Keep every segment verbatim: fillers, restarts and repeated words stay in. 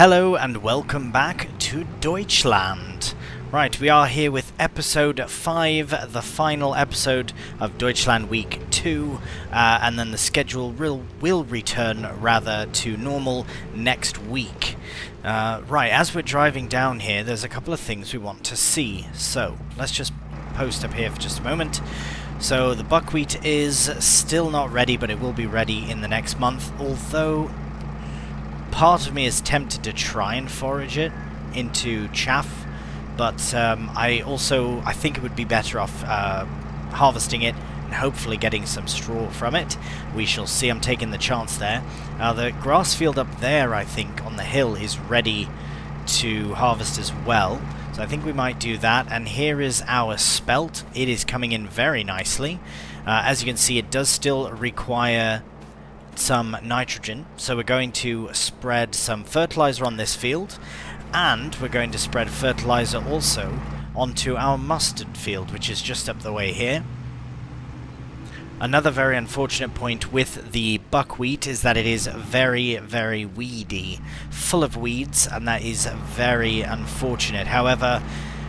Hello and welcome back to Deutschland. Right, we are here with episode five, the final episode of Deutschland Week two, uh, and then the schedule will, will return, rather, to normal next week. Uh, right, as we're driving down here, there's a couple of things we want to see, so let's just post up here for just a moment. So the buckwheat is still not ready, but it will be ready in the next month, although part of me is tempted to try and forage it into chaff, but um, I also I think it would be better off uh, harvesting it and hopefully getting some straw from it. We shall see. I'm taking the chance there. Uh, the grass field up there, I think, on the hill is ready to harvest as well, so I think we might do that. And here is our spelt. It is coming in very nicely. Uh, as you can see, it does still require some nitrogen, so we're going to spread some fertilizer on this field, and we're going to spread fertilizer also onto our mustard field, which is just up the way here. Another very unfortunate point with the buckwheat is that it is very, very weedy, full of weeds, and that is very unfortunate. However,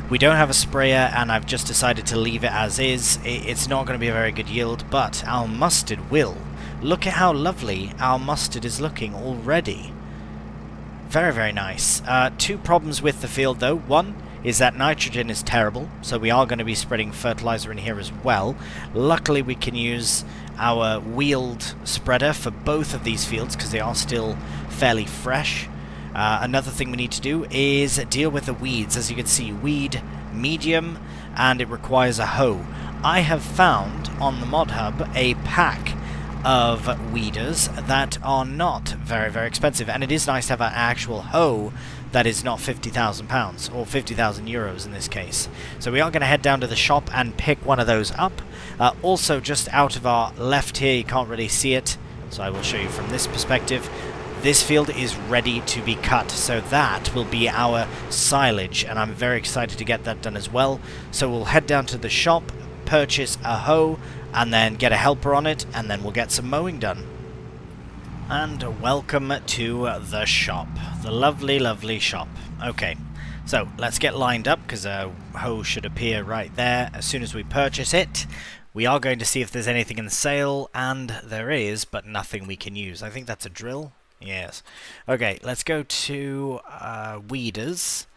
we don't have a sprayer, and I've just decided to leave it as is. It's not going to be a very good yield, but our mustard will. Look at how lovely our mustard is looking already. Very, very nice. Uh, two problems with the field, though. One is that nitrogen is terrible, so we are going to be spreading fertilizer in here as well. Luckily, we can use our wheeled spreader for both of these fields because they are still fairly fresh. Uh, another thing we need to do is deal with the weeds. As you can see, weed medium, and it requires a hoe. I have found on the Mod Hub a pack of weeders that are not very, very expensive, and it is nice to have an actual hoe that is not fifty thousand pounds, or fifty thousand euros in this case. So we are going to head down to the shop and pick one of those up. Uh, also, just out of our left here, you can't really see it, so I will show you from this perspective. This field is ready to be cut, so that will be our silage, and I'm very excited to get that done as well. So we'll head down to the shop, purchase a hoe, and then get a helper on it, and then we'll get some mowing done. And welcome to the shop. The lovely, lovely shop. Okay, so let's get lined up, because a hoe should appear right there as soon as we purchase it. We are going to see if there's anything in the sale, and there is, but nothing we can use. I think that's a drill? Yes. Okay, let's go to uh, weeders.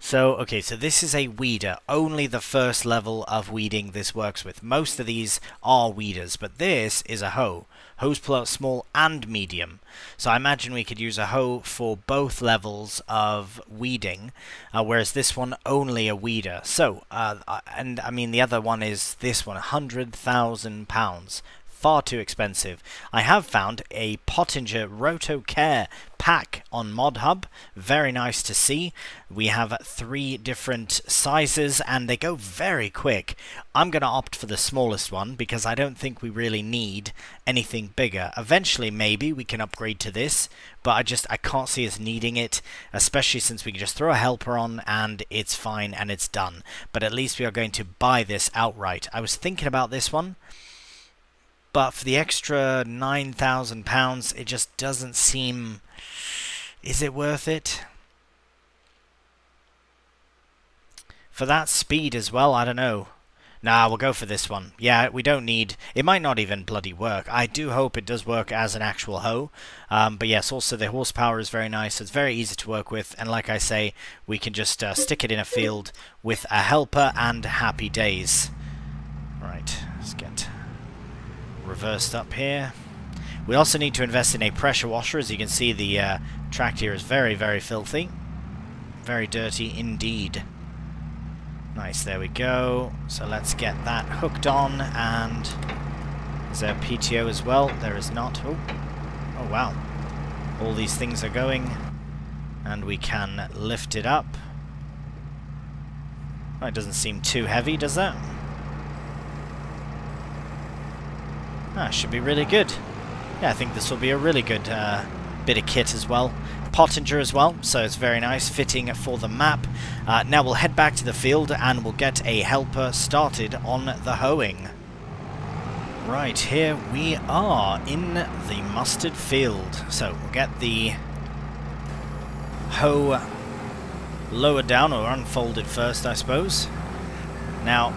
So, okay, so this is a weeder. Only the first level of weeding this works with. Most of these are weeders, but this is a hoe. Hoes pull out small and medium. So I imagine we could use a hoe for both levels of weeding, uh, whereas this one, only a weeder. So, uh, and I mean, the other one is this one, one hundred thousand pounds. Far too expensive. I have found a Pöttinger Rotocare pack on Mod Hub. Very nice to see. We have three different sizes and they go very quick. I'm going to opt for the smallest one because I don't think we really need anything bigger. Eventually maybe we can upgrade to this, but I just I can't see us needing it, especially since we can just throw a helper on and it's fine and it's done. But at least we are going to buy this outright. I was thinking about this one, but for the extra nine thousand pounds, it just doesn't seem... Is it worth it? For that speed as well, I don't know. Nah, we'll go for this one. Yeah, we don't need... It might not even bloody work. I do hope it does work as an actual hoe. Um, but yes, also the horsepower is very nice. It's very easy to work with. And like I say, we can just uh, stick it in a field with a helper and happy days. Right, let's get... reversed up here. We also need to invest in a pressure washer. As you can see, the uh, tract here is very, very filthy. Very dirty indeed. Nice, there we go. So let's get that hooked on, and is there a P T O as well? There is not. Oh, oh wow. All these things are going, and we can lift it up. Oh, it doesn't seem too heavy, does that? Ah, should be really good. Yeah, I think this will be a really good uh, bit of kit as well. Pöttinger as well, so it's very nice, fitting for the map. Uh, now we'll head back to the field and we'll get a helper started on the hoeing. Right, here we are in the mustard field. So we'll get the hoe lower down or unfolded first, I suppose. Now,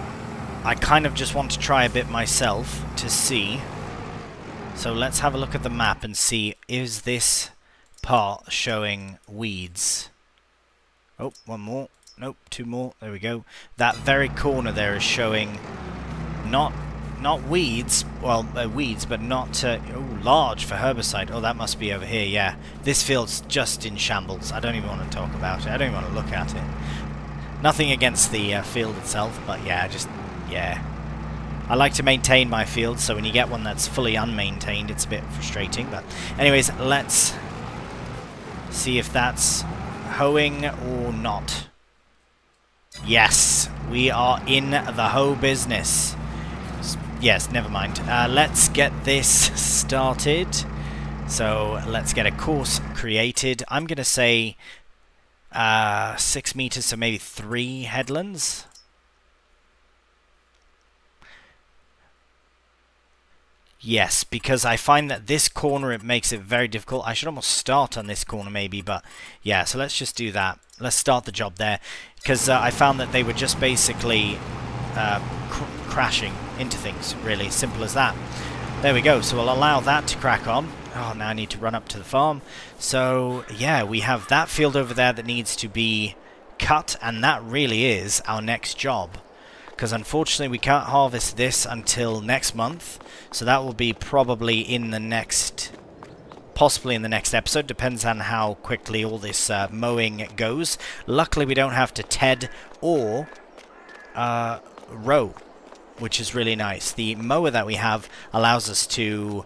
I kind of just want to try a bit myself to see. So let's have a look at the map and see, is this part showing weeds? Oh, one more. Nope, two more. There we go. That very corner there is showing not not weeds, well, uh, weeds, but not uh, oh, large for herbicide. Oh, that must be over here, yeah. This field's just in shambles. I don't even want to talk about it. I don't even want to look at it. Nothing against the uh, field itself, but yeah, just, yeah. I like to maintain my field, so when you get one that's fully unmaintained, it's a bit frustrating. But anyways, let's see if that's hoeing or not. Yes, we are in the hoe business. Yes, never mind. Uh, let's get this started. So let's get a course created. I'm going to say uh, six meters, so maybe three headlands. Yes, because I find that this corner, it makes it very difficult. I should almost start on this corner maybe, but yeah, so let's just do that. Let's start the job there, because uh, I found that they were just basically uh, cr crashing into things, really. Simple as that. There we go, so we'll allow that to crack on. Oh, now I need to run up to the farm. So yeah, we have that field over there that needs to be cut, and that really is our next job. Because unfortunately we can't harvest this until next month, so that will be probably in the next, possibly in the next episode, depends on how quickly all this uh, mowing goes. Luckily we don't have to ted or uh, row, which is really nice. The mower that we have allows us to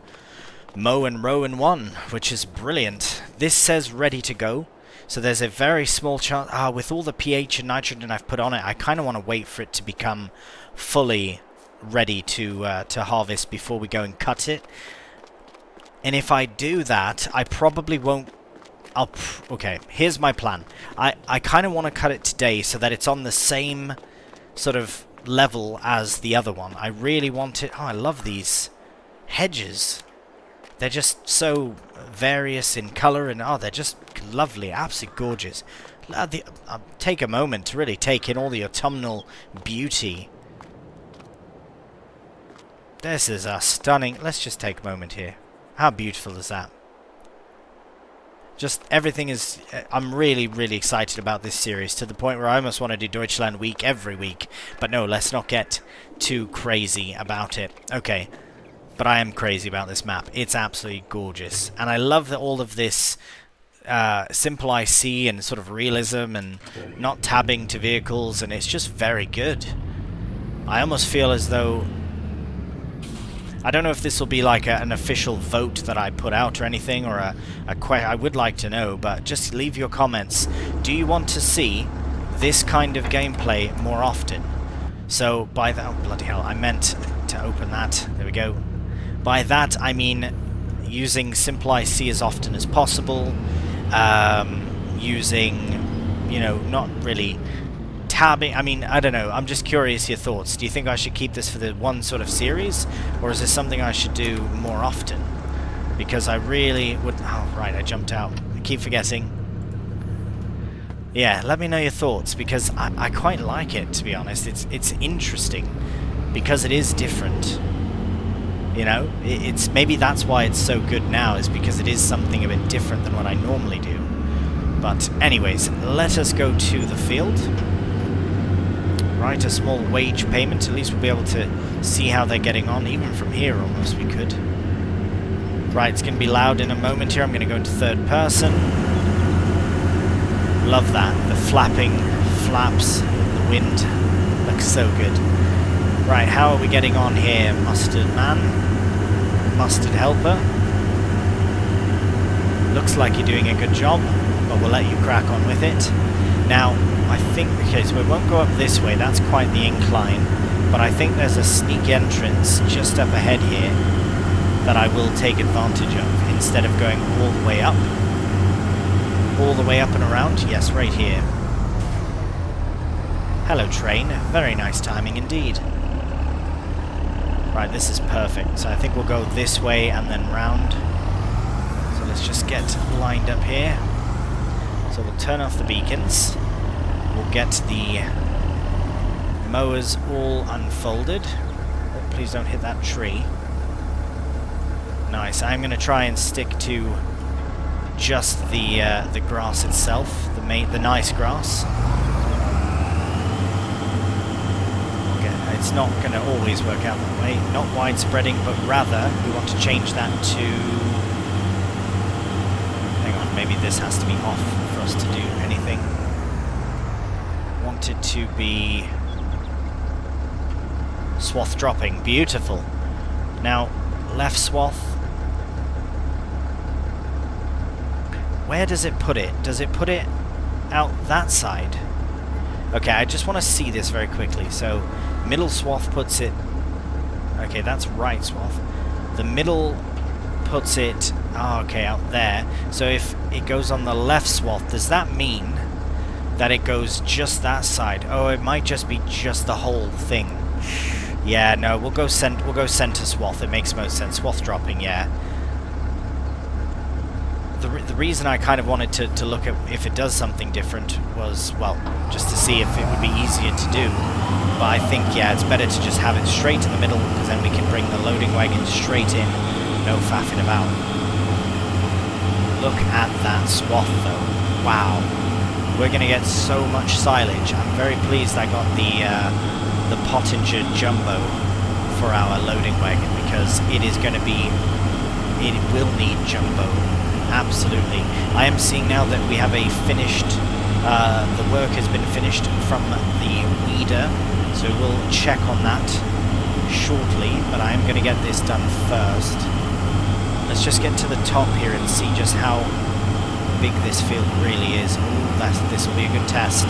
mow and row in one, which is brilliant. This says ready to go. So there's a very small chance... Ah, with all the pH and nitrogen I've put on it, I kind of want to wait for it to become fully ready to uh, to harvest before we go and cut it. And if I do that, I probably won't... I'll pr okay, here's my plan. I, I kind of want to cut it today so that it's on the same sort of level as the other one. I really want it... Oh, I love these hedges. They're just so various in colour, and oh, they're just lovely, absolutely gorgeous. Uh, the, uh, take a moment to really take in all the autumnal beauty. This is a stunning... Let's just take a moment here. How beautiful is that? Just everything is... Uh, I'm really, really excited about this series, to the point where I almost want to do Deutschland Week every week. But no, let's not get too crazy about it. Okay. But I am crazy about this map. It's absolutely gorgeous. And I love that all of this uh, simple I C and sort of realism and not tabbing to vehicles, and it's just very good. I almost feel as though... I don't know if this will be like a, an official vote that I put out or anything, or a, a que- I would like to know, but just leave your comments. Do you want to see this kind of gameplay more often? So by that... Oh, bloody hell. I meant to open that. There we go. By that, I mean using simple I C as often as possible, um, using, you know, not really tabbing. I mean, I don't know. I'm just curious your thoughts. Do you think I should keep this for the one sort of series, or is this something I should do more often? Because I really would... Oh, right, I jumped out. I keep forgetting. Yeah, let me know your thoughts, because I, I quite like it, to be honest. It's, it's interesting, because it is different. You know, it's maybe that's why it's so good now, is because it is something a bit different than what I normally do. But anyways, let us go to the field. Right, a small wage payment. At least we'll be able to see how they're getting on. Even from here, almost, we could. Right, it's going to be loud in a moment here. I'm going to go into third person. Love that. The flapping flaps in the wind. Looks so good. Right, how are we getting on here, Mustard Man? Mustard Helper? Looks like you're doing a good job, but we'll let you crack on with it. Now, I think... Okay, so we won't go up this way, that's quite the incline. But I think there's a sneak entrance just up ahead here that I will take advantage of, instead of going all the way up. All the way up and around? Yes, right here. Hello, train. Very nice timing indeed. Right, this is perfect. So I think we'll go this way and then round. So let's just get lined up here. So we'll turn off the beacons. We'll get the mowers all unfolded. Oh, please don't hit that tree. Nice. I'm going to try and stick to just the uh, the grass itself, the main, the nice grass. Okay, it's not going to always work out that way. Not widespreading, but rather we want to change that to. Hang on, maybe this has to be off for us to do anything. Want it to be swath dropping. Beautiful. Now left swath. Where does it put it? Does it put it out that side? Okay, I just want to see this very quickly. So, middle swath puts it... Okay, that's right swath. The middle puts it... Oh, okay, out there. So if it goes on the left swath, does that mean that it goes just that side? Oh, it might just be just the whole thing. Yeah, no, we'll go cent- we'll go center swath. It makes most sense. Swath dropping, yeah. The, re the reason I kind of wanted to, to look at if it does something different was, well, just to see if it would be easier to do. But I think, yeah, it's better to just have it straight in the middle, because then we can bring the loading wagon straight in, no faffing about. Look at that swath, though. Wow. We're going to get so much silage. I'm very pleased I got the, uh, the Pottinger Jumbo for our loading wagon, because it is going to be... It will need Jumbo. Absolutely. I am seeing now that we have a finished, uh, the work has been finished from the weeder, so we'll check on that shortly, but I am going to get this done first. Let's just get to the top here and see just how big this field really is. Ooh, this will be a good test.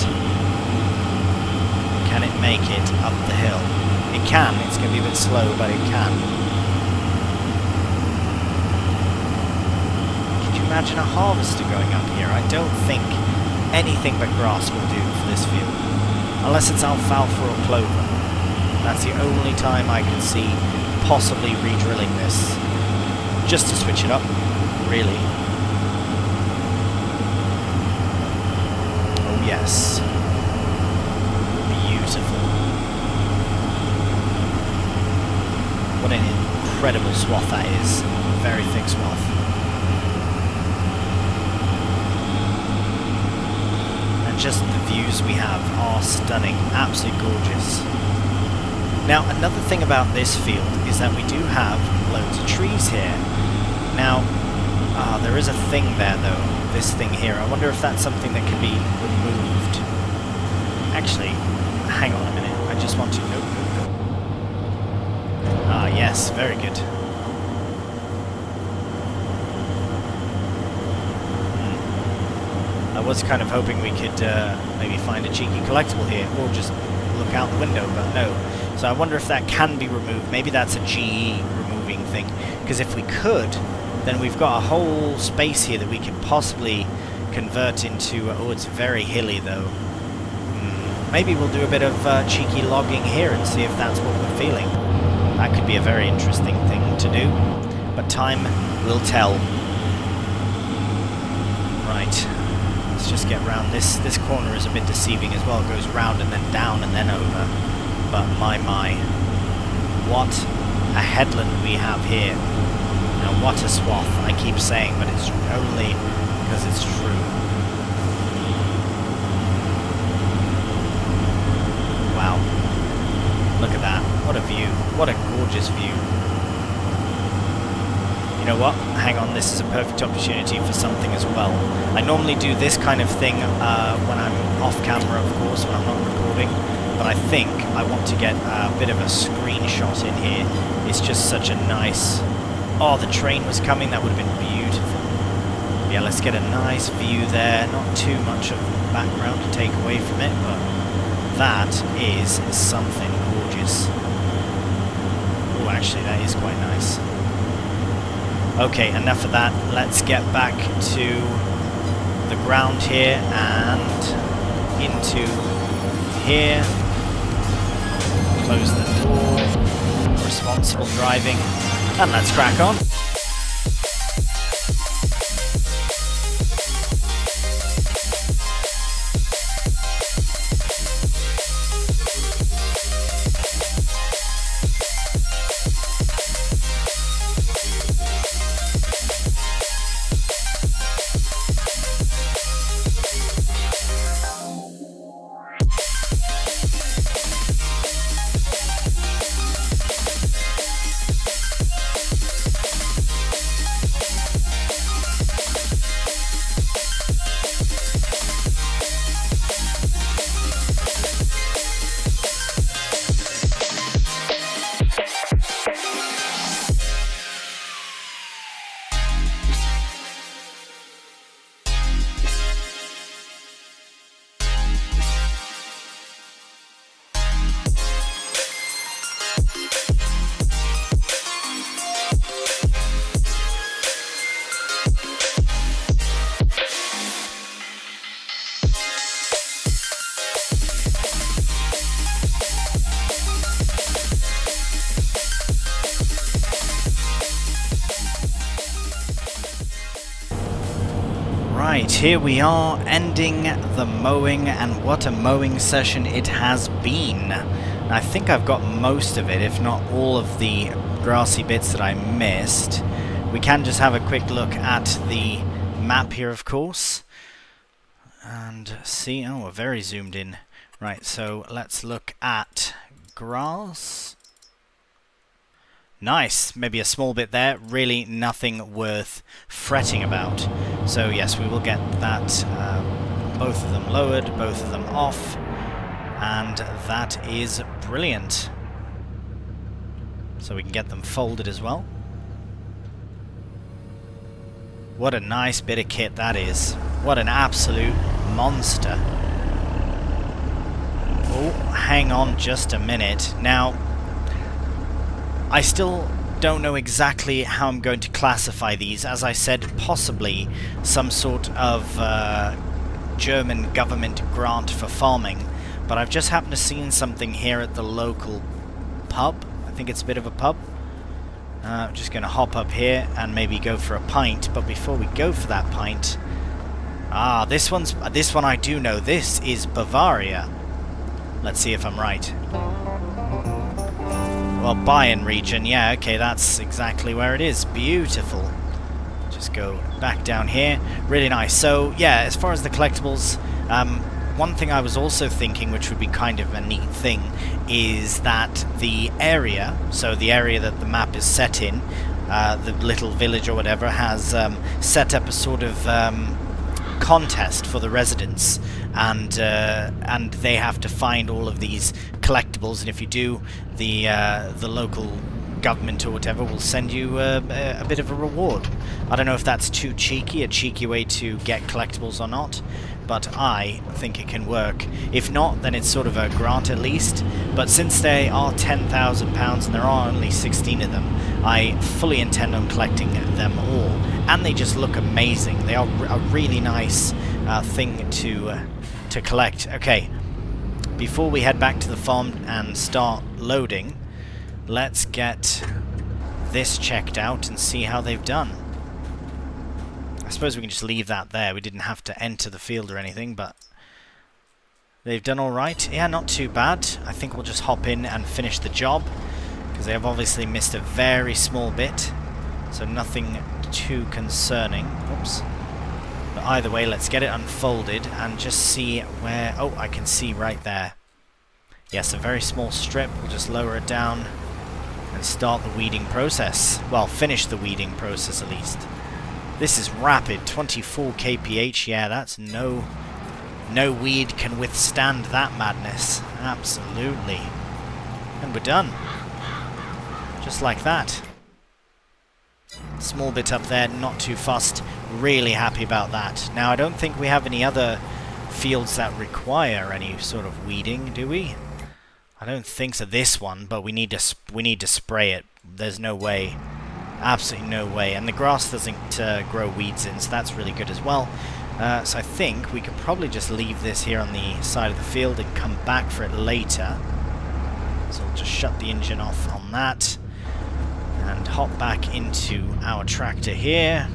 Can it make it up the hill? It can. It's going to be a bit slow, but it can. Imagine a harvester going up here. I don't think anything but grass will do for this field. Unless it's alfalfa or clover. That's the only time I can see possibly re-drilling this. Just to switch it up, really. Oh yes. Beautiful. What an incredible swath that is. Very thick swath. Just the views we have are stunning, absolutely gorgeous. Now, another thing about this field is that we do have loads of trees here. Now, ah, there is a thing there though, this thing here. I wonder if that's something that can be removed. Actually, hang on a minute, I just want to... No, no, no. Ah, yes, very good. I was kind of hoping we could uh, maybe find a cheeky collectible here, or just look out the window, but no. So I wonder if that can be removed. Maybe that's a G E removing thing, because if we could, then we've got a whole space here that we could possibly convert into... Uh, oh, it's very hilly, though. Mm, maybe we'll do a bit of uh, cheeky logging here and see if that's what we're feeling. That could be a very interesting thing to do, but time will tell. Right. Let's just get round. This this corner is a bit deceiving as well. It goes round and then down and then over. But my, my. What a headland we have here. Now, what a swath. I keep saying, but it's only because it's true. Wow. Look at that. What a view. What a gorgeous view. You know what? Hang on, this is a perfect opportunity for something as well. I normally do this kind of thing uh, when I'm off camera, of course, when I'm not recording, but I think I want to get a bit of a screenshot in here. It's just such a nice... Oh, the train was coming, that would have been beautiful. Yeah, let's get a nice view there, not too much of background to take away from it, but that is something gorgeous. Oh, actually, that is quite nice. Okay, enough of that. Let's get back to the ground here and into here. Close the door. Responsible driving. And let's crack on. Right, here we are, ending the mowing, and what a mowing session it has been. I think I've got most of it, if not all of the grassy bits that I missed. We can just have a quick look at the map here, of course, and see, oh, we're very zoomed in. Right, so let's look at grass. Nice, maybe a small bit there, really nothing worth fretting about. So yes, we will get that, um, both of them lowered, both of them off, and that is brilliant. So we can get them folded as well. What a nice bit of kit that is. What an absolute monster. Oh, hang on just a minute. Now, I still don't know exactly how I'm going to classify these. As I said, possibly some sort of uh, German government grant for farming, but I've just happened to seen something here at the local pub. I think it's a bit of a pub. Uh, I'm just going to hop up here and maybe go for a pint, but before we go for that pint... Ah, this one's, this one I do know. This is Bavaria. Let's see if I'm right. Well, Bayern region, yeah, okay, that's exactly where it is. Beautiful. Just go back down here. Really nice. So, yeah, as far as the collectibles, um, one thing I was also thinking, which would be kind of a neat thing, is that the area, so the area that the map is set in, uh, the little village or whatever, has um, set up a sort of... Um, contest for the residents, and uh, and they have to find all of these collectibles, and if you do, the uh, the local government or whatever will send you uh, a bit of a reward. I don't know if that's too cheeky, a cheeky way to get collectibles or not, but I think it can work. If not, then it's sort of a grant at least, but since they are ten thousand pounds and there are only sixteen of them, I fully intend on collecting them all, and they just look amazing. They are a really nice uh, thing to, uh, to collect. Okay, before we head back to the farm and start loading, let's get this checked out and see how they've done. I suppose we can just leave that there. We didn't have to enter the field or anything, but they've done all right. Yeah, not too bad. I think we'll just hop in and finish the job, because they have obviously missed a very small bit, so nothing too concerning. Oops. But either way, let's get it unfolded and just see where... Oh, I can see right there. Yes, a very small strip. We'll just lower it down and start the weeding process. Well, finish the weeding process at least. This is rapid, twenty-four K P H, yeah, that's no... No weed can withstand that madness. Absolutely. And we're done. Just like that. Small bit up there, not too fussed. Really happy about that. Now, I don't think we have any other fields that require any sort of weeding, do we? I don't think so. This one, but we need to sp we need to spray it. There's no way. Absolutely no way. And the grass doesn't uh, grow weeds in, so that's really good as well. Uh, so I think we could probably just leave this here on the side of the field and come back for it later. So we'll just shut the engine off on that and hop back into our tractor here.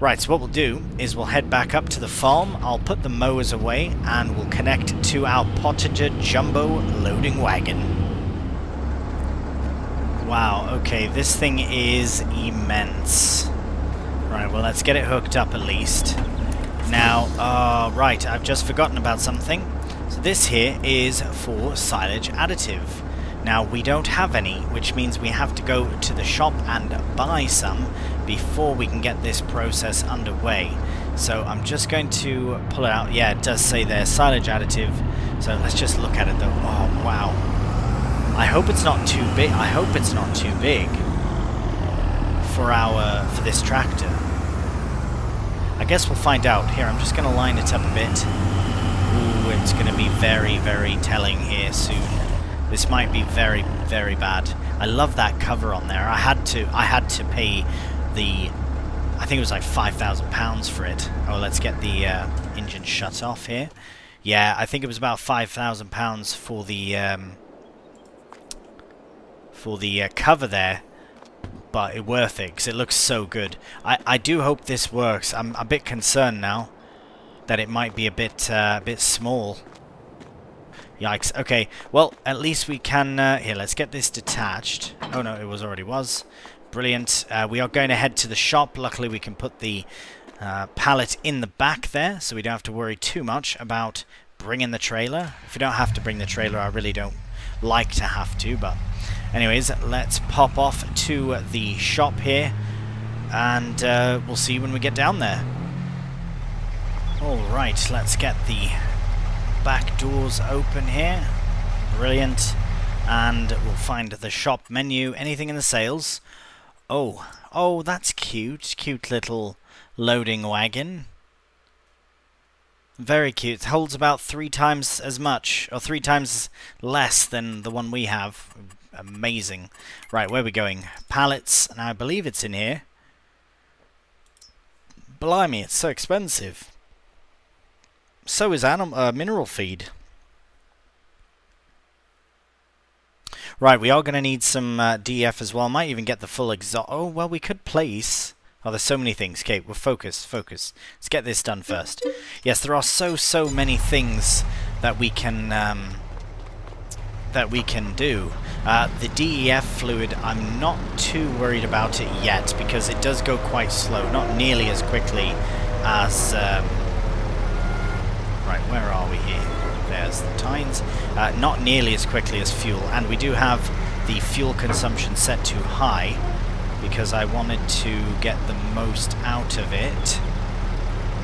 Right, so what we'll do is we'll head back up to the farm. I'll put the mowers away and we'll connect to our Pöttinger Jumbo loading wagon. Wow, okay, this thing is immense. Right, well, let's get it hooked up at least. Now, uh, right, I've just forgotten about something. So this here is for silage additive. Now, we don't have any, which means we have to go to the shop and buy some before we can get this process underway. So I'm just going to pull it out. Yeah, it does say there, silage additive. So let's just look at it though. Oh, wow. I hope it's not too big. I hope it's not too big for our for this tractor. I guess we'll find out. Here, I'm just going to line it up a bit. Ooh, it's going to be very, very telling here soon. This might be very, very bad. I love that cover on there. I had to. I had to pay the. I think it was like five thousand pounds for it. Oh, let's get the uh, engine shut off here. Yeah, I think it was about five thousand pounds for the. Um, for the uh, cover there, but it's worth it because it looks so good. I, I do hope this works. I'm a bit concerned now that it might be a bit, uh, a bit small. Yikes. Okay, well, at least we can... Uh, here, let's get this detached. Oh, no, it was already was. Brilliant. Uh, we are going to head to the shop. Luckily, we can put the uh, pallet in the back there, so we don't have to worry too much about bringing the trailer. If you don't have to bring the trailer, I really don't like to have to, but... Anyways, let's pop off to the shop here, and uh, we'll see when we get down there. Alright, let's get the... back doors open here. Brilliant. And we'll find the shop menu. Anything in the sales? Oh, oh, that's cute. Cute little loading wagon. Very cute. It holds about three times as much, or three times less than the one we have. Amazing. Right, where are we going? Pallets, and I believe it's in here. Blimey, it's so expensive. So is animal uh, mineral feed. Right, we are going to need some uh, D F as well. Might even get the full exhaust. Oh, well, we could place... Oh, there's so many things. Okay, we'll focus, focus. Let's get this done first. Yes, there are so, so many things that we can... Um, that we can do. Uh, the D E F fluid, I'm not too worried about it yet, because it does go quite slow. Not nearly as quickly as... Um, Right, where are we here? There's the tines. Uh, not nearly as quickly as fuel, and we do have the fuel consumption set to high because I wanted to get the most out of it.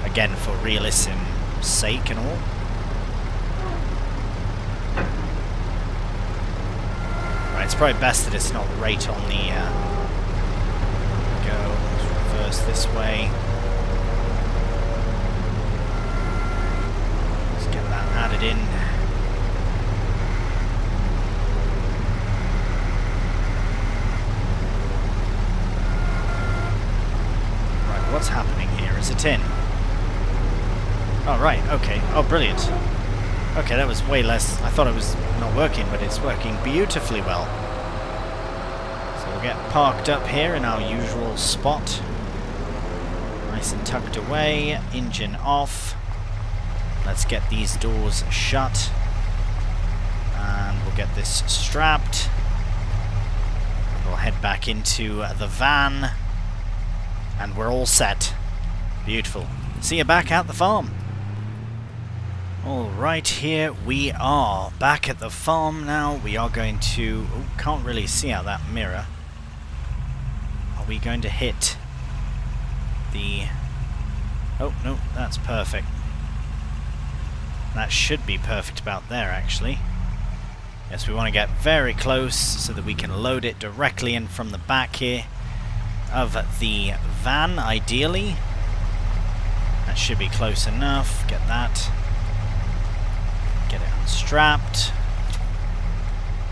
Again, for realism's sake and all. Right, it's probably best that it's not right on the... Uh, go, reverse this way. Added in. Right, what's happening here? Is it in? Oh, right, okay. Oh, brilliant. Okay, that was way less. I thought it was not working, but it's working beautifully well. So we'll get parked up here in our usual spot. Nice and tucked away. Engine off. Let's get these doors shut, and we'll get this strapped. We'll head back into the van, and we're all set. Beautiful. See you back at the farm. Alright, here we are. Back at the farm now. We are going to... Oh, can't really see out that mirror. Are we going to hit the... Oh, no, that's perfect. That should be perfect about there, actually. Yes, we want to get very close so that we can load it directly in from the back here of the van, ideally. That should be close enough. Get that. Get it unstrapped.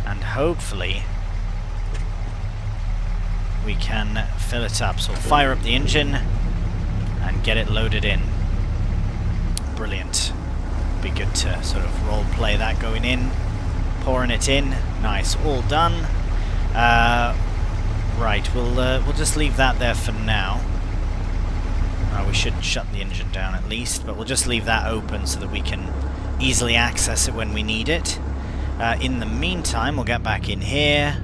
And hopefully we can fill it up. So we'll fire up the engine and get it loaded in. Brilliant. Be good to sort of roleplay that going in, pouring it in. Nice, all done. Uh, right, we'll uh, we'll just leave that there for now. Uh, we should shut the engine down at least, but we'll just leave that open so that we can easily access it when we need it. Uh, in the meantime, we'll get back in here,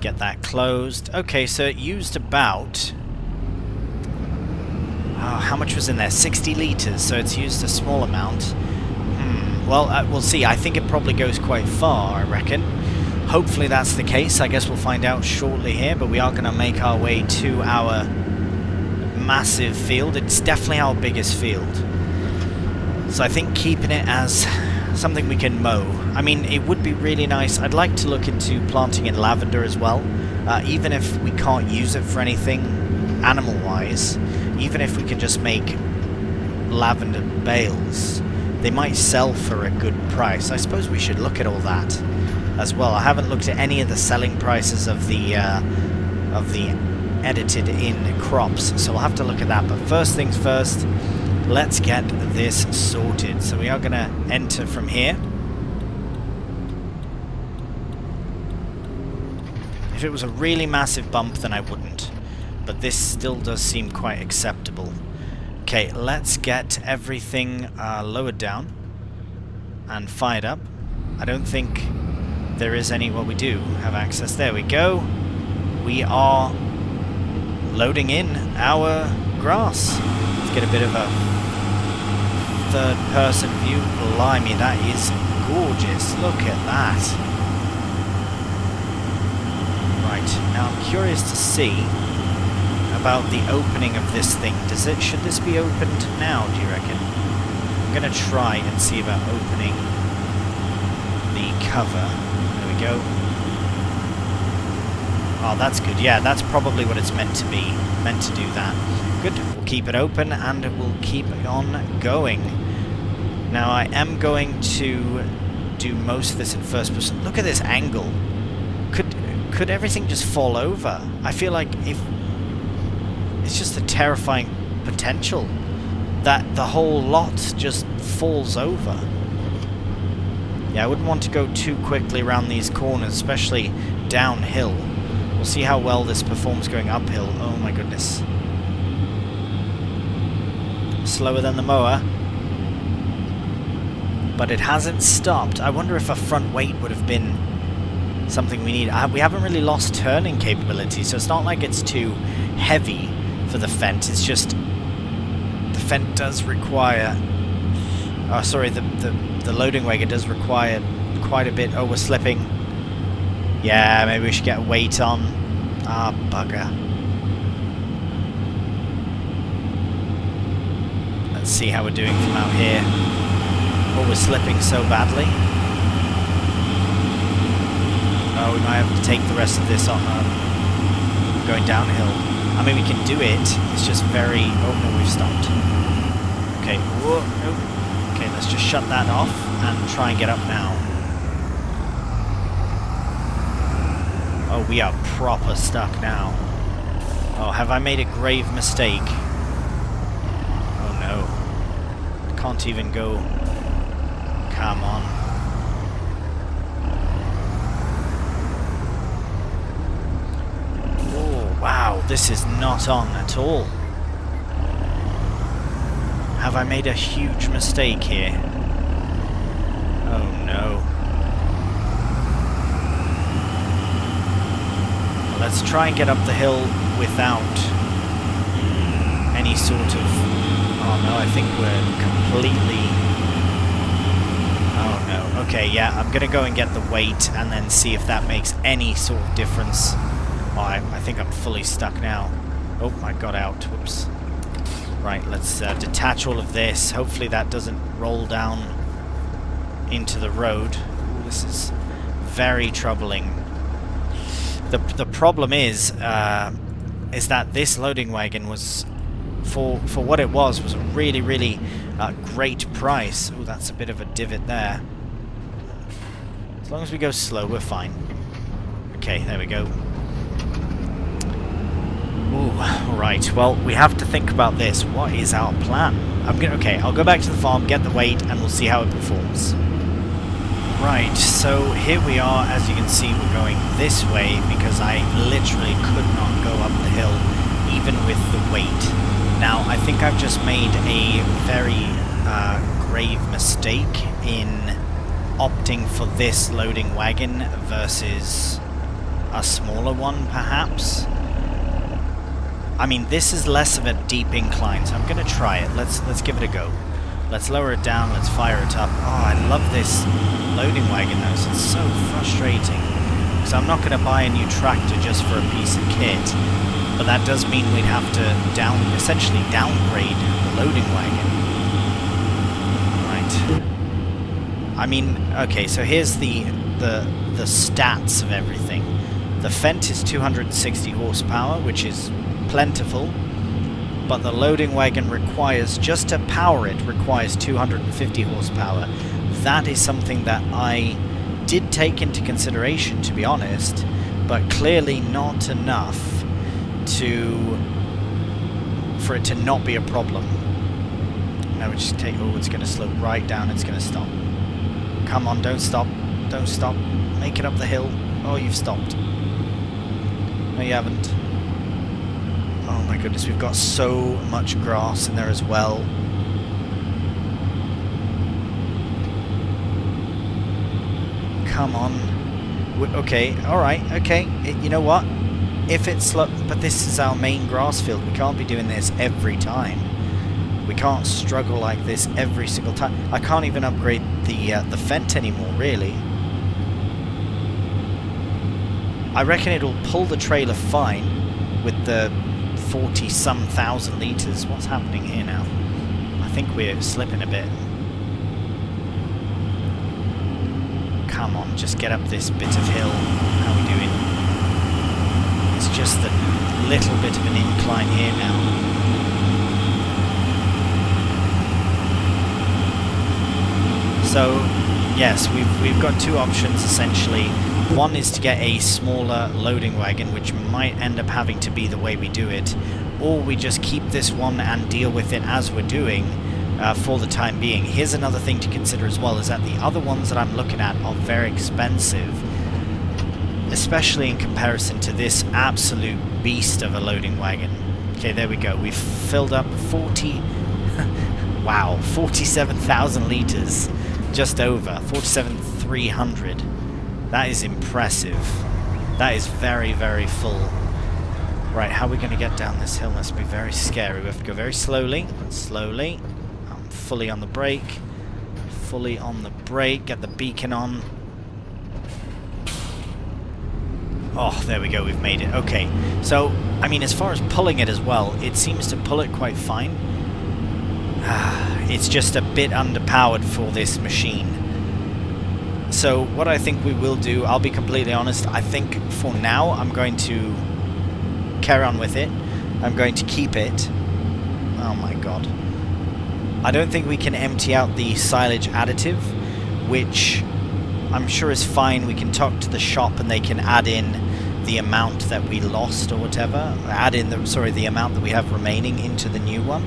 get that closed. Okay, so it used about... Oh, how much was in there? sixty litres, so it's used a small amount. Hmm. Well, uh, we'll see. I think it probably goes quite far, I reckon. Hopefully that's the case. I guess we'll find out shortly here, but we are going to make our way to our massive field. It's definitely our biggest field. So I think keeping it as something we can mow. I mean, it would be really nice. I'd like to look into planting in lavender as well, uh, even if we can't use it for anything animal-wise. Even if we can just make lavender bales, they might sell for a good price. I suppose we should look at all that as well. I haven't looked at any of the selling prices of the uh, of the edited-in crops, so we'll have to look at that. But first things first, let's get this sorted. So we are going to enter from here. If it was a really massive bump, then I wouldn't. But this still does seem quite acceptable. Okay, let's get everything uh, lowered down and fired up. I don't think there is any... Well, we do have access. There we go. We are loading in our grass. Let's get a bit of a third-person view. Blimey, that is gorgeous. Look at that. Now I'm curious to see about the opening of this thing. Does it should this be opened now, do you reckon? I'm gonna try and see about opening the cover. There we go. Oh, that's good. Yeah, that's probably what it's meant to be. Meant to do that. Good. We'll keep it open and we'll keep on going. Now I am going to do most of this in first person. Look at this angle. Could Could everything just fall over? I feel like if it's just the terrifying potential that the whole lot just falls over. Yeah, I wouldn't want to go too quickly around these corners, especially downhill. We'll see how well this performs going uphill. Oh my goodness. Slower than the mower. But it hasn't stopped. I wonder if a front weight would have been something we need. I, we haven't really lost turning capability, so it's not like it's too heavy for the Fendt. It's just the Fendt does require... Oh, sorry, the, the, the loading wagon does require quite a bit. Oh, we're slipping. Yeah, maybe we should get weight on. Ah, bugger. Let's see how we're doing from out here. Oh, we're slipping so badly. Oh, we might have to take the rest of this on uh, going downhill. I mean, we can do it. It's just very... Oh, no, we've stopped. Okay. Whoa. Nope. Okay, let's just shut that off and try and get up now. Oh, we are proper stuck now. Oh, have I made a grave mistake? Oh, no. Can't even go... Come on. Wow, this is not on at all. Have I made a huge mistake here? Oh no. Well, let's try and get up the hill without any sort of... Oh no, I think we're completely... Oh no. Okay, yeah, I'm gonna go and get the weight and then see if that makes any sort of difference. Oh, I, I think I'm fully stuck now. Oh, I got out. Whoops. Right, let's uh, detach all of this. Hopefully that doesn't roll down into the road. Ooh, this is very troubling. The, the problem is, uh, is that this loading wagon was, for, for what it was, was a really, really uh, great price. Oh, that's a bit of a divot there. As long as we go slow, we're fine. Okay, there we go. Ooh, right, well, we have to think about this. What is our plan? I'm gonna, okay, I'll go back to the farm, get the weight, and we'll see how it performs. Right, so here we are. As you can see, we're going this way because I literally could not go up the hill, even with the weight. Now, I think I've just made a very uh, grave mistake in opting for this loading wagon versus a smaller one, perhaps. I mean, this is less of a deep incline, so I'm going to try it. Let's let's give it a go. Let's lower it down, let's fire it up. Oh, I love this loading wagon, though, so it's so frustrating. Because I'm not going to buy a new tractor just for a piece of kit. But that does mean we'd have to down, essentially downgrade the loading wagon. Right. I mean, okay, so here's the, the, the stats of everything. The Fendt is two hundred sixty horsepower, which is... plentiful, but the loading wagon requires, just to power it, requires two hundred fifty horsepower. That is something that I did take into consideration, to be honest, but clearly not enough to for it to not be a problem. Now we just take... Oh, it's going to slow right down. It's going to stop. Come on, don't stop. Don't stop. Make it up the hill. Oh, you've stopped. No, you haven't. Oh my goodness, we've got so much grass in there as well. Come on. We're, okay, alright, okay. It, you know what? If it's slow, but this is our main grass field. We can't be doing this every time. We can't struggle like this every single time. I can't even upgrade the uh, the Fendt anymore, really. I reckon it'll pull the trailer fine with the forty some thousand litres. What's happening here now? I think we're slipping a bit. Come on, just get up this bit of hill. How are we doing? It's just the little bit of an incline here now. So, yes, we've, we've got two options, essentially. One is to get a smaller loading wagon, which might end up having to be the way we do it. Or we just keep this one and deal with it as we're doing uh, for the time being. Here's another thing to consider as well, is that the other ones that I'm looking at are very expensive. Especially in comparison to this absolute beast of a loading wagon. Okay, there we go. We've filled up forty... wow, forty-seven thousand litres. Just over forty-seven three hundred. That is impressive. That is very, very full. Right, how are we going to get down this hill? That's be very scary. We have to go very slowly, slowly. I'm fully on the brake, fully on the brake. Get the beacon on. Oh, there we go. We've made it. Okay. So, I mean, as far as pulling it as well, it seems to pull it quite fine. It's just a bit underpowered for this machine. So what I think we will do, I'll be completely honest, I think for now I'm going to carry on with it. I'm going to keep it. Oh my god. I don't think we can empty out the silage additive, which I'm sure is fine. We can talk to the shop and they can add in the amount that we lost or whatever. Add in the, sorry, the amount that we have remaining into the new one.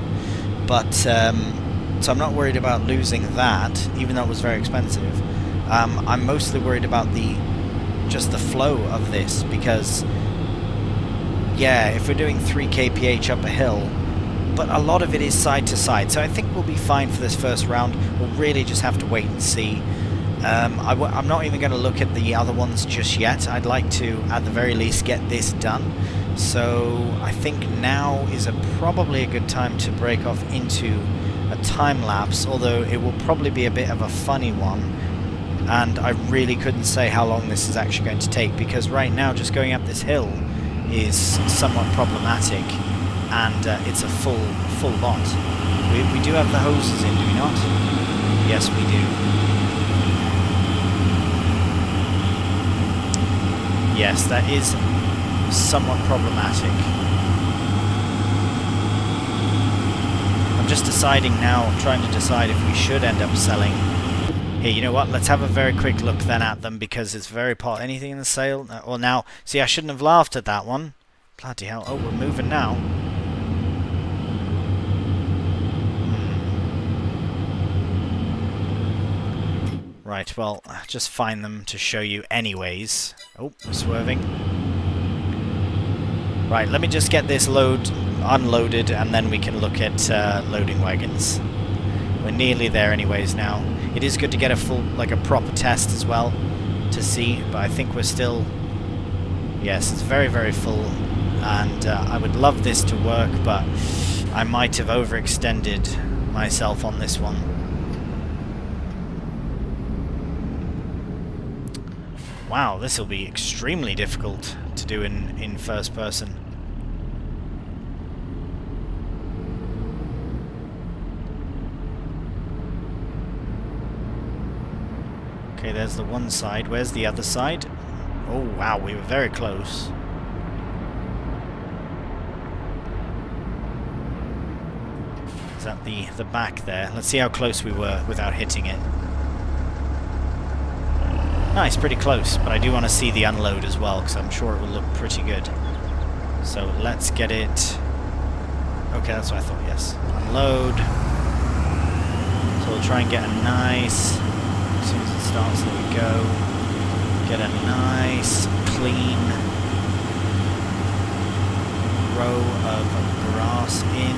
But, um, so I'm not worried about losing that, even though it was very expensive. Um, I'm mostly worried about the, just the flow of this, because, yeah, if we're doing three K P H up a hill, but a lot of it is side to side, so I think we'll be fine for this first round. We'll really just have to wait and see. Um, I w I'm not even going to look at the other ones just yet. I'd like to, at the very least, get this done. So I think now is a probably a good time to break off into a time lapse, although it will probably be a bit of a funny one, and I really couldn't say how long this is actually going to take, because right now just going up this hill is somewhat problematic, and uh, it's a full full lot. We, we do have the hoses in, do we not? Yes, we do. Yes, that is somewhat problematic. I'm just deciding now, trying to decide if we should end up selling. Here, you know what? Let's have a very quick look then at them, because it's very part. Anything in the sale? Or well, now, see, I shouldn't have laughed at that one. Bloody hell! Oh, we're moving now. Right. Well, just find them to show you, anyways. Oh, we're swerving. Right, let me just get this load unloaded, and then we can look at uh, loading wagons. We're nearly there anyways now. It is good to get a full, like a proper test as well to see, but I think we're still... Yes, it's very, very full, and uh, I would love this to work, but I might have overextended myself on this one. Wow, this will be extremely difficult to do in, in first person. Okay, there's the one side. Where's the other side? Oh, wow, we were very close. Is that the, the back there? Let's see how close we were without hitting it. Nice, pretty close, but I do want to see the unload as well, because I'm sure it will look pretty good. So let's get it... Okay, that's what I thought, yes. Unload. So we'll try and get a nice... As soon as it starts, there we go. Get a nice, clean... row of grass in.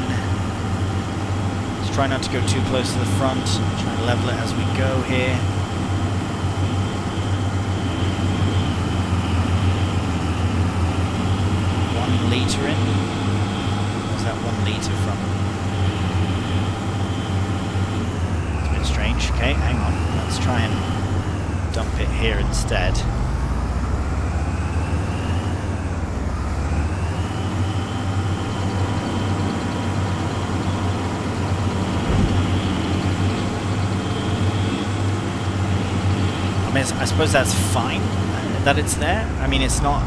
Let's try not to go too close to the front, try and level it as we go here. One litre in. Where's that one litre from? It's a bit strange. Okay, hang on. Let's try and dump it here instead. I suppose that's fine that it's there. I mean, it's not.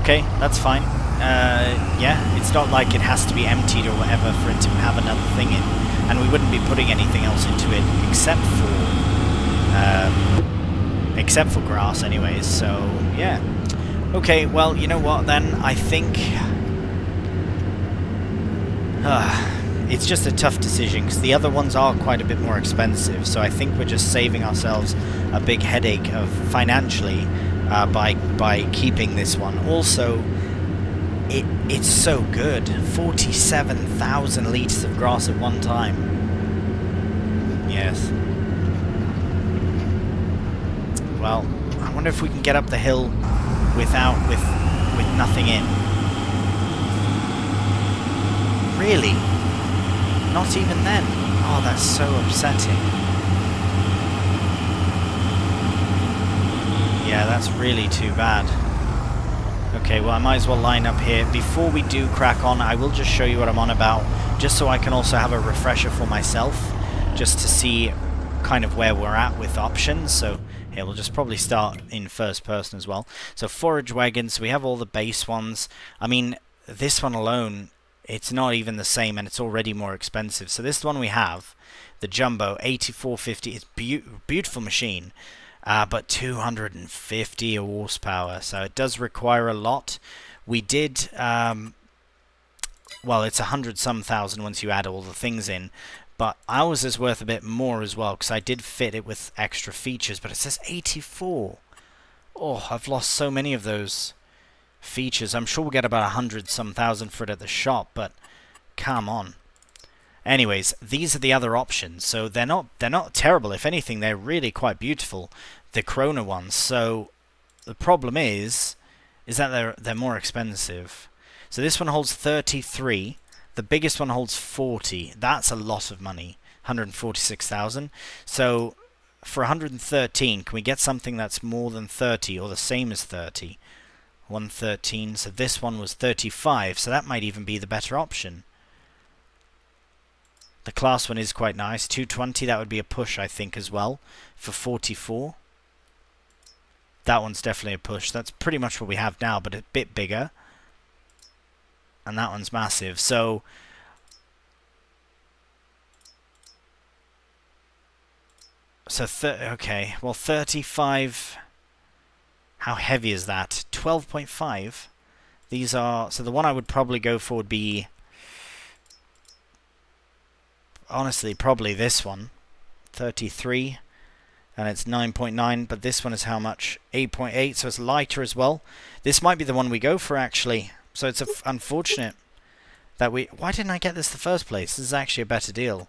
Okay, that's fine. Uh, yeah, it's not like it has to be emptied or whatever for it to have another thing in. And we wouldn't be putting anything else into it except for um, except for grass, anyways. So yeah. Okay. Well, you know what? Then I think. Uh, It's just a tough decision because the other ones are quite a bit more expensive, so I think we're just saving ourselves a big headache of financially uh, by by keeping this one. Also, it it's so good, forty-seven thousand litres of grass at one time. Yes. Well, I wonder if we can get up the hill without with with nothing in. Really? Not even then. Oh, that's so upsetting. Yeah, that's really too bad. Okay, well, I might as well line up here. Before we do crack on, I will just show you what I'm on about, just so I can also have a refresher for myself, just to see kind of where we're at with options. So here, we'll just probably start in first person as well. So forage wagons, we have all the base ones. I mean, this one alone, it's not even the same, and it's already more expensive. So this one we have, the Jumbo, eighty-four fifty. It's be beautiful machine, uh, but two hundred fifty horsepower. So it does require a lot. We did, um, well, it's a hundred some thousand once you add all the things in. But ours is worth a bit more as well, because I did fit it with extra features. But it says eighty-four. Oh, I've lost so many of those features. I'm sure we'll get about a hundred some thousand for it at the shop, but come on. Anyways, these are the other options. So they're not they're not terrible. If anything, they're really quite beautiful, the Krona ones. So the problem is is that they're they're more expensive. So this one holds thirty-three. The biggest one holds forty. That's a lot of money, one hundred forty-six thousand. So for one hundred thirteen, can we get something that's more than thirty or the same as thirty? one thirteen, so this one was thirty-five, so that might even be the better option. The Class one is quite nice. two twenty, that would be a push, I think, as well, for forty-four. That one's definitely a push. That's pretty much what we have now, but a bit bigger. And that one's massive, so So, okay, well, thirty-five... How heavy is that? twelve point five. These are... So the one I would probably go for would be... Honestly, probably this one. thirty-three. And it's nine point nine. But this one is how much? eight point eight. So it's lighter as well. This might be the one we go for, actually. So it's unfortunate that we... Why didn't I get this in the first place? This is actually a better deal.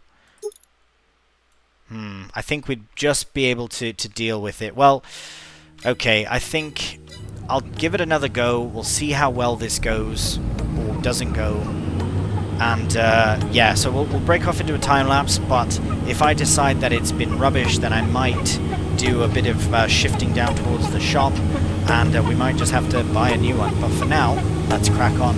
Hmm. I think we'd just be able to, to deal with it. Well... Okay, I think I'll give it another go. We'll see how well this goes, or doesn't go. And, uh, yeah, so we'll, we'll break off into a time-lapse, but if I decide that it's been rubbish, then I might do a bit of uh, shifting down towards the shop, and uh, we might just have to buy a new one. But for now, let's crack on.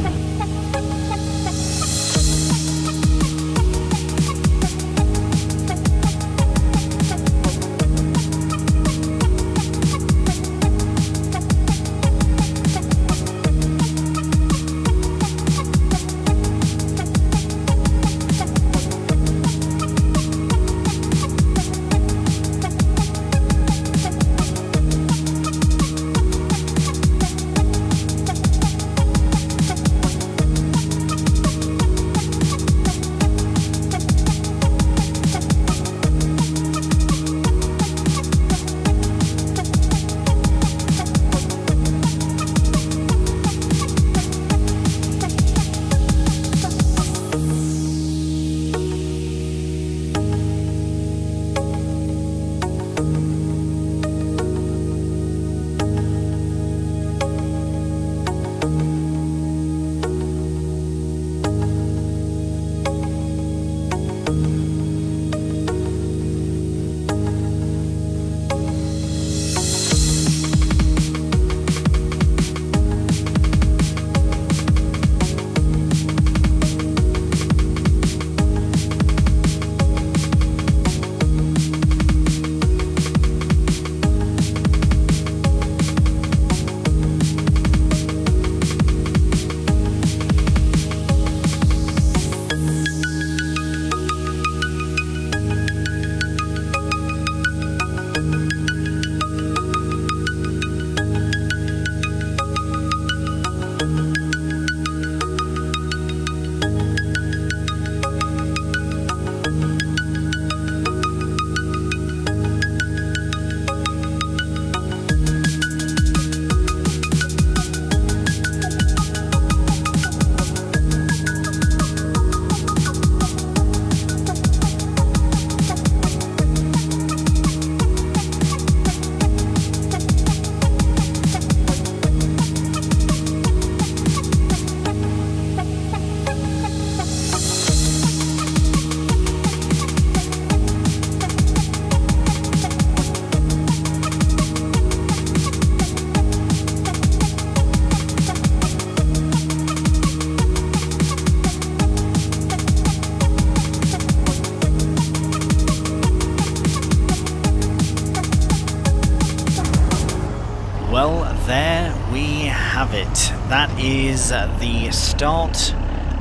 Well, there we have it. That is the start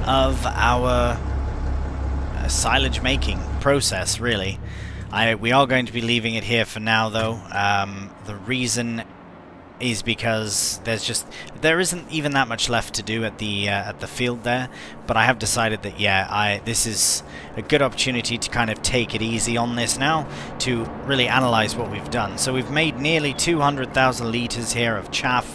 of our uh, silage making process, really. I, we are going to be leaving it here for now, though. Um, the reason is because there's just there isn't even that much left to do at the uh, at the field there. But I have decided that yeah, I this is a good opportunity to kind of take it easy on this now, to really analyze what we've done. So we've made nearly two hundred thousand liters here of chaff,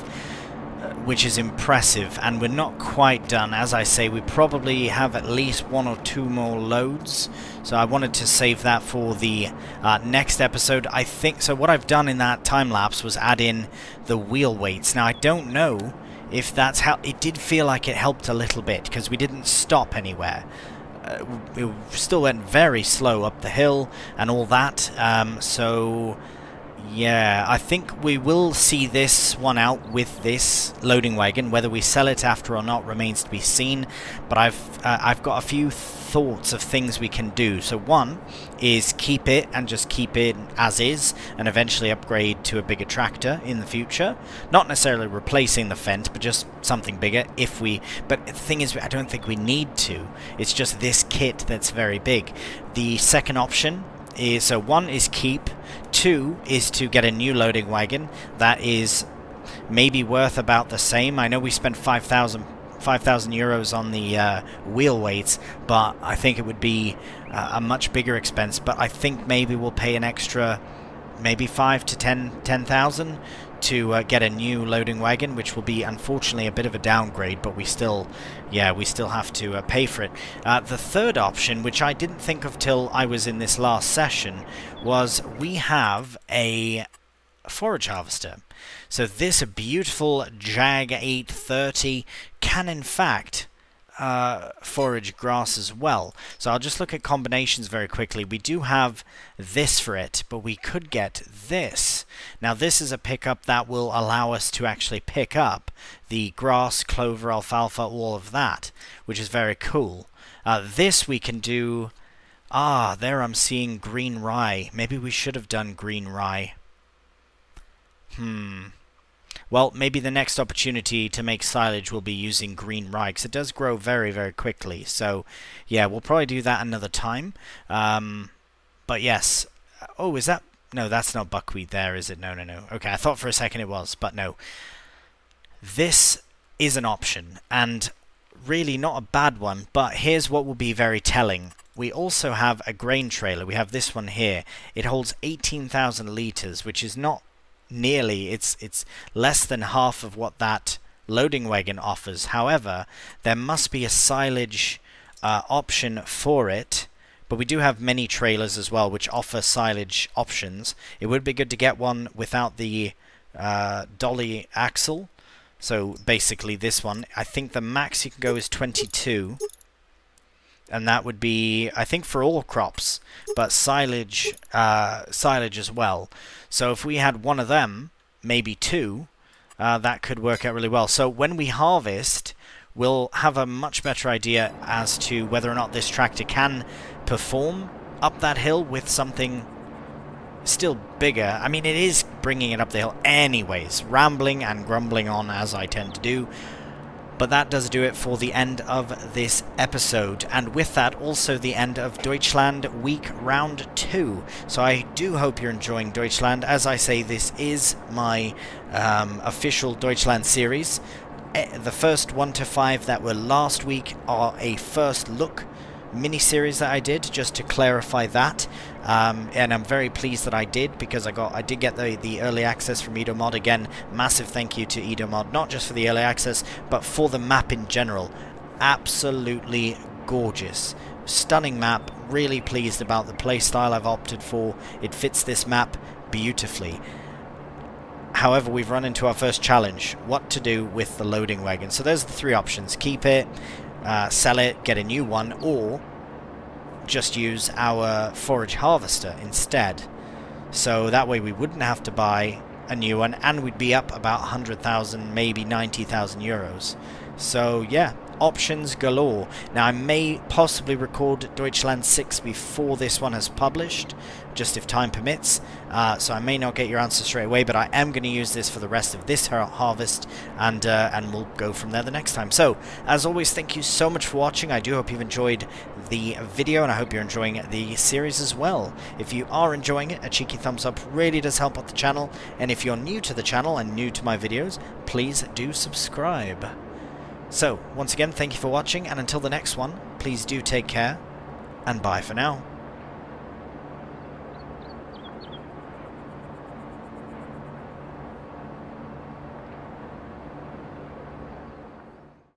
which is impressive, and we're not quite done. As I say, we probably have at least one or two more loads, so I wanted to save that for the uh, next episode, I think. So what I've done in that time lapse was add in the wheel weights. Now I don't know if that's how it did feel like it helped a little bit, because we didn't stop anywhere. Uh, we still went very slow up the hill and all that, um, so yeah, I think we will see this one out with this loading wagon. Whether we sell it after or not remains to be seen, but I've uh, I've got a few thoughts of things we can do. So one is keep it and just keep it as is, and eventually upgrade to a bigger tractor in the future. Not necessarily replacing the Fendt, but just something bigger if we... But the thing is, I don't think we need to. It's just this kit that's very big. The second option is... So one is keep... Two is to get a new loading wagon that is maybe worth about the same. I know we spent five thousand euros on the uh, wheel weights, but I think it would be uh, a much bigger expense. But I think maybe we'll pay an extra, maybe five to ten, ten thousand to uh, get a new loading wagon, which will be unfortunately a bit of a downgrade. But we still, yeah, we still have to uh, pay for it. Uh, the third option, which I didn't think of till I was in this last session, was we have a forage harvester. So this beautiful Jag eight thirty can in fact uh, forage grass as well. So I'll just look at combinations very quickly. We do have this for it, but we could get this. Now this is a pickup that will allow us to actually pick up the grass, clover, alfalfa, all of that, which is very cool. Uh, this we can do... Ah, there I'm seeing green rye. Maybe we should have done green rye. Hmm. Well, maybe the next opportunity to make silage will be using green rye, because it does grow very, very quickly. So, yeah, we'll probably do that another time. Um, but yes. Oh, is that... No, that's not buckwheat there, is it? No, no, no. Okay, I thought for a second it was, but no. This is an option, and really not a bad one, but here's what will be very telling. We also have a grain trailer. We have this one here. It holds eighteen thousand liters, which is not nearly, it's it's less than half of what that loading wagon offers. However, there must be a silage uh, option for it, but we do have many trailers as well which offer silage options. It would be good to get one without the uh, dolly axle. So basically this one, I think the max you can go is twenty-two, and that would be, I think, for all crops, but silage uh, silage as well. So if we had one of them, maybe two, uh, that could work out really well. So when we harvest, we'll have a much better idea as to whether or not this tractor can perform up that hill with something still bigger. I mean, it is bringing it up the hill anyways, rambling and grumbling on as I tend to do. But that does do it for the end of this episode, and with that also the end of Deutschland week round two. So I do hope you're enjoying Deutschland. As I say, this is my um, official Deutschland series. The first one to five that were last week are a first look mini-series that I did, just to clarify that, um, and I'm very pleased that I did, because I got I did get the, the early access from EdoMod. Again, massive thank you to EdoMod, not just for the early access, but for the map in general. Absolutely gorgeous, stunning map, really pleased about the playstyle I've opted for. It fits this map beautifully. However, we've run into our first challenge, what to do with the loading wagon. So there's the three options: keep it, Uh, sell it, get a new one, or just use our forage harvester instead. So that way we wouldn't have to buy a new one, and we'd be up about one hundred thousand, maybe ninety thousand euros. So yeah, options galore. Now I may possibly record Deutschland six before this one has published, just if time permits, uh, so I may not get your answer straight away, but I am going to use this for the rest of this har harvest, and uh, and we'll go from there the next time. So as always, thank you so much for watching. I do hope you've enjoyed the video, and I hope you're enjoying the series as well. If you are enjoying it, a cheeky thumbs up really does help out the channel, and if you're new to the channel and new to my videos, please do subscribe. So, once again, thank you for watching, and until the next one, please do take care, and bye for now.